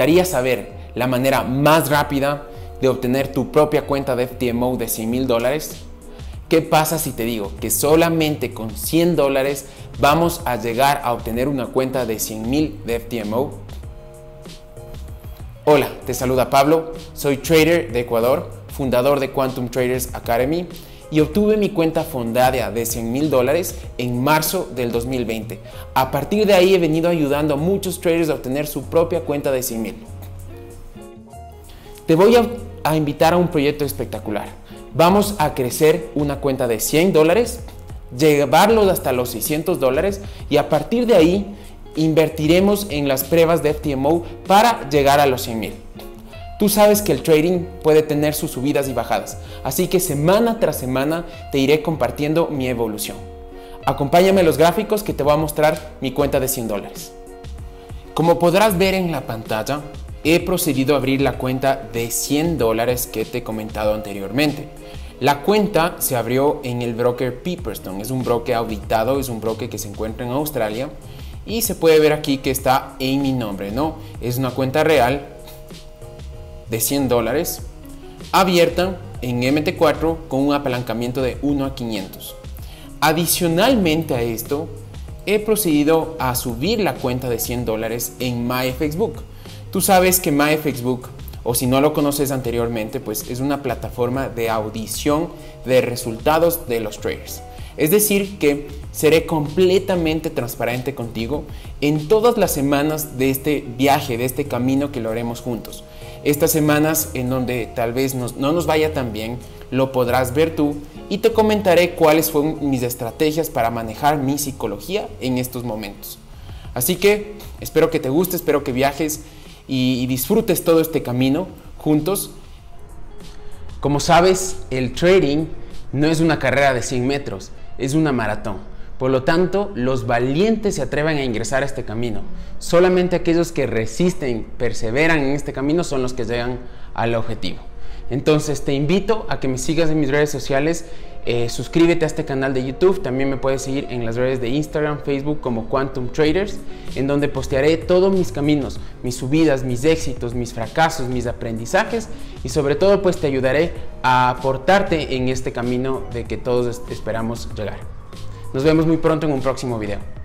gustaría saber la manera más rápida de obtener tu propia cuenta de FTMO de $100,000? ¿Qué pasa si te digo que solamente con $100 vamos a llegar a obtener una cuenta de $100,000 de FTMO? Hola, te saluda Pablo, soy trader de Ecuador, fundador de Quantum Traders Academy, y obtuve mi cuenta fondada de $100,000 en marzo del 2020. A partir de ahí he venido ayudando a muchos traders a obtener su propia cuenta de $100,000. Te voy a invitar a un proyecto espectacular. Vamos a crecer una cuenta de $100, llevarlos hasta los $600 y a partir de ahí invertiremos en las pruebas de FTMO para llegar a los $100,000. Tú sabes que el trading puede tener sus subidas y bajadas, así que semana tras semana te iré compartiendo mi evolución. Acompáñame a los gráficos que te voy a mostrar mi cuenta de $100. Como podrás ver en la pantalla, he procedido a abrir la cuenta de $100 que te he comentado anteriormente. La cuenta se abrió en el broker Piperstone, es un broker auditado, es un broker que se encuentra en Australia y se puede ver aquí que está en mi nombre, ¿no? Es una cuenta real de $100 abierta en MT4 con un apalancamiento de 1 a 500. Adicionalmente a esto, he procedido a subir la cuenta de $100 en MyFXBook. Tú sabes que MyFXBook, o si no lo conoces anteriormente, pues es una plataforma de audición de resultados de los traders. Es decir que seré completamente transparente contigo en todas las semanas de este viaje, de este camino que lo haremos juntos. Estas semanas en donde tal vez no nos vaya tan bien, lo podrás ver tú y te comentaré cuáles fueron mis estrategias para manejar mi psicología en estos momentos. Así que espero que te guste, espero que viajes y disfrutes todo este camino juntos. Como sabes, el trading no es una carrera de 100 metros, es una maratón. Por lo tanto, los valientes se atreven a ingresar a este camino. Solamente aquellos que resisten, perseveran en este camino son los que llegan al objetivo. Entonces te invito a que me sigas en mis redes sociales, suscríbete a este canal de YouTube, también me puedes seguir en las redes de Instagram, Facebook como Quantum Traders, en donde postearé todos mis caminos, mis subidas, mis éxitos, mis fracasos, mis aprendizajes y sobre todo pues te ayudaré a aportarte en este camino de que todos esperamos llegar. Nos vemos muy pronto en un próximo video.